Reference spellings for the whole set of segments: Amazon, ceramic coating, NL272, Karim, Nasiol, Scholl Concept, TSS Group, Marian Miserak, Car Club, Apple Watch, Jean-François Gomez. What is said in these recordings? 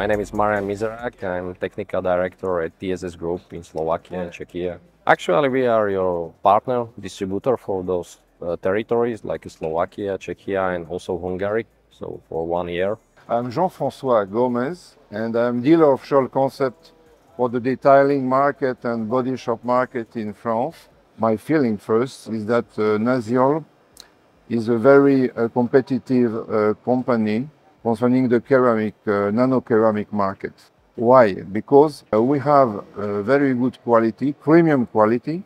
My name is Marian Miserak. I'm Technical Director at TSS Group in Slovakia and Czechia. Actually, we are your partner, distributor for those territories like Slovakia, Czechia and also Hungary, so for 1 year. I'm Jean-François Gomez and I'm dealer of Scholl Concept for the detailing market and body shop market in France. My feeling first is that Nasiol is a very competitive company concerning the ceramic, nano-ceramic market. Why? Because we have very good quality, premium quality,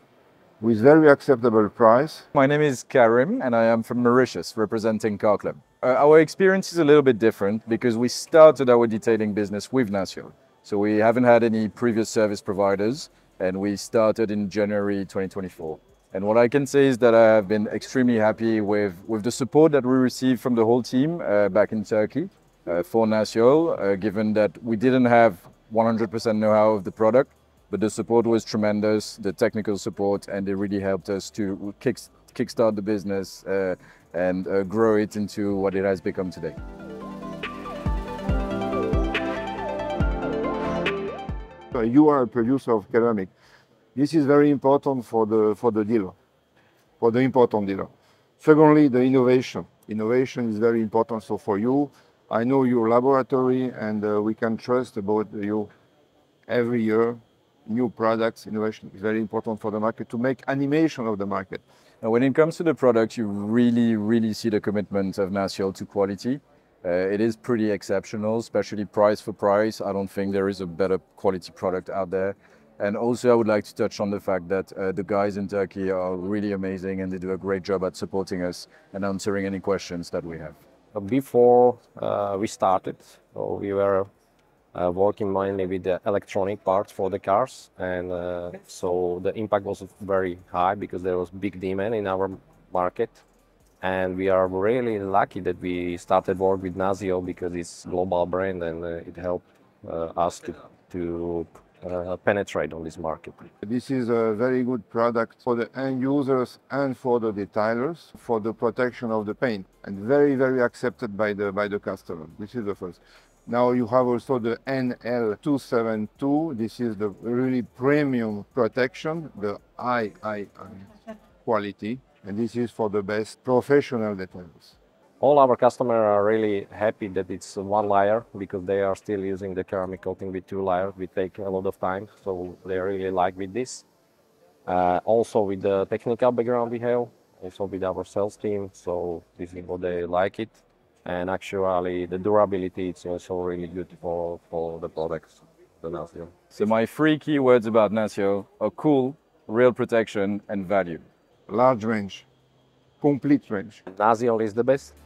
with very acceptable price. My name is Karim and I am from Mauritius, representing Car Club. Our experience is a little bit different because we started our detailing business with Nasiol. So we haven't had any previous service providers and we started in January 2024. And what I can say is that I have been extremely happy with the support that we received from the whole team back in Turkey for Nasiol, given that we didn't have 100% know-how of the product, but the support was tremendous, the technical support, and it really helped us to kickstart the business and grow it into what it has become today. You are a producer of ceramic. This is very important for the dealer, for the important dealer. Secondly, the innovation. Innovation is very important. So for you, I know your laboratory and we can trust about you every year. New products, innovation is very important for the market to make animation of the market. Now, when it comes to the products, you really, really see the commitment of Nasiol to quality. It is pretty exceptional, especially price for price. I don't think there is a better quality product out there. And also I would like to touch on the fact that the guys in Turkey are really amazing and they do a great job at supporting us and answering any questions that we have. Before we started, so we were working mainly with the electronic parts for the cars, and so the impact was very high because there was big demand in our market. And we are really lucky that we started work with Nasiol because it's a global brand and it helped us to penetrate on this market. This is a very good product for the end users and for the detailers, for the protection of the paint, and very, very accepted by the customer. This is the first. Now you have also the NL272. This is the really premium protection, the II quality, and this is for the best professional detailers. All our customers are really happy that it's one layer because they are still using the ceramic coating with two layers. We take a lot of time, so they really like with this. Also with the technical background we have, also with our sales team, so this is what they like it. And actually the durability is also really good for the products, the Nasiol. So my three key words about Nasiol are cool, real protection and value. Large range, complete range. Nasiol is the best.